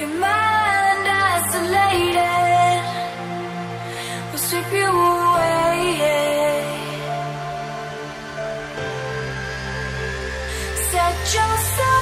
Your mind isolated will sweep you away. Set yourself